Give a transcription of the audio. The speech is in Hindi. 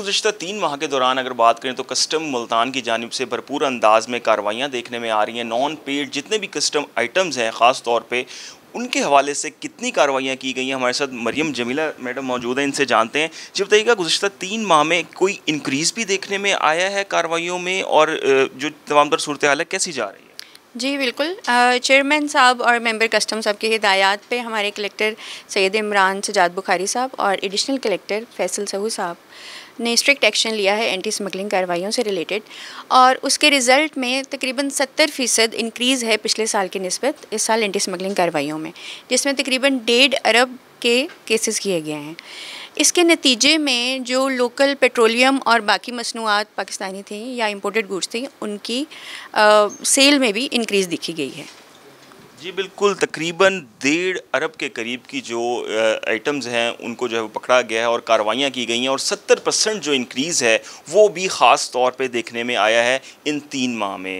गुज़श्ता 3 माह के दौरान अगर बात करें तो कस्टम मुल्तान की जानिब से भरपूर अंदाज में कार्रवाइयाँ देखने में आ रही हैं। नॉन पेड जितने भी कस्टम आइटम्स हैं ख़ास तौर पे उनके हवाले से कितनी कार्रवाइयाँ की गई हैं, हमारे साथ मरियम जमीला मैडम मौजूद हैं, इनसे जानते हैं। जी बताइएगा, गुज़श्ता 3 माह में कोई इंक्रीज़ भी देखने में आया है कार्रवाइयों में, और जो तमाम तर सूरत हाल है कैसी जा रही है? जी बिल्कुल, चेयरमैन साहब और मेंबर कस्टम साहब की हिदायत पे हमारे कलेक्टर सैयद इमरान सजाद बुखारी साहब और एडिशनल कलेक्टर फैसल सहू साहब ने स्ट्रिक्ट एक्शन लिया है एंटी स्मगलिंग कार्रवाइयों से रिलेटेड, और उसके रिज़ल्ट में तकरीबन 70% इंक्रीज़ है पिछले साल की निस्बत इस साल एंटी स्मगलिंग कार्रवाइयों में, जिसमें तकरीबन 1.5 अरब के केसेस किए गए हैं। इसके नतीजे में जो लोकल पेट्रोलियम और बाकी मसनूआत पाकिस्तानी थी या इंपोर्टेड गुड्स थी, उनकी सेल में भी इंक्रीज़ दिखी गई है। जी बिल्कुल, तकरीबन 1.5 अरब के करीब की जो आइटम्स हैं उनको जो है वो पकड़ा गया है और कार्रवाइयाँ की गई हैं, और 70% जो इंक्रीज़ है वो भी ख़ास तौर पे देखने में आया है इन 3 माह में।